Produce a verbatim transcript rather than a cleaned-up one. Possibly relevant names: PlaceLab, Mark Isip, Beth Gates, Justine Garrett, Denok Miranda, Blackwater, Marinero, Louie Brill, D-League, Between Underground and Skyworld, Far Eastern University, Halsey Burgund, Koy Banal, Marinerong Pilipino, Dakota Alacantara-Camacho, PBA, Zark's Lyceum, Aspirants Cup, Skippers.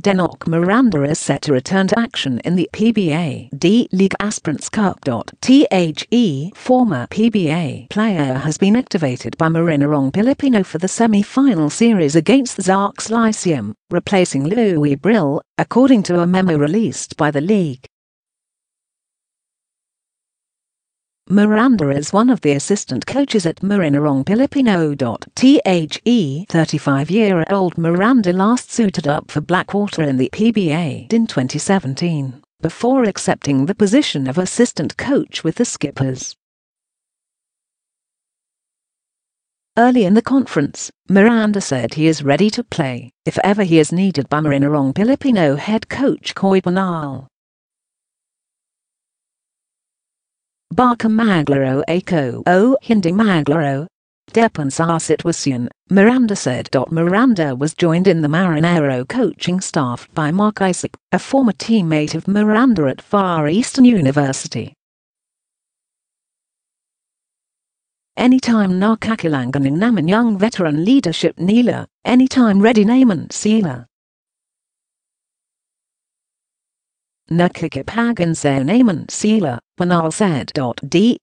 Denok Miranda is set to return to action in the P B A D-League Aspirants Cup. The former P B A player has been activated by Marinerong Pilipino for the semi-final series against Zark's Lyceum, replacing Louie Brill, according to a memo released by the league. Miranda is one of the assistant coaches at Marinerong Pilipino. The thirty-five-year-old Miranda last suited up for Blackwater in the P B A in twenty seventeen, before accepting the position of assistant coach with the Skippers. Early in the conference, Miranda said he is ready to play, if ever he is needed, by Marinerong Pilipino head coach Koy Banal. Baka maglaro ako o hindi maglaro. Depan sa sitwasyon, Miranda said. Miranda was joined in the Marinero coaching staff by Mark Isip, a former teammate of Miranda at Far Eastern University. Anytime nakakilanganin naman young veteran leadership nila, anytime ready naman sila. Nakikipagan sa naman sila, Banal said. D.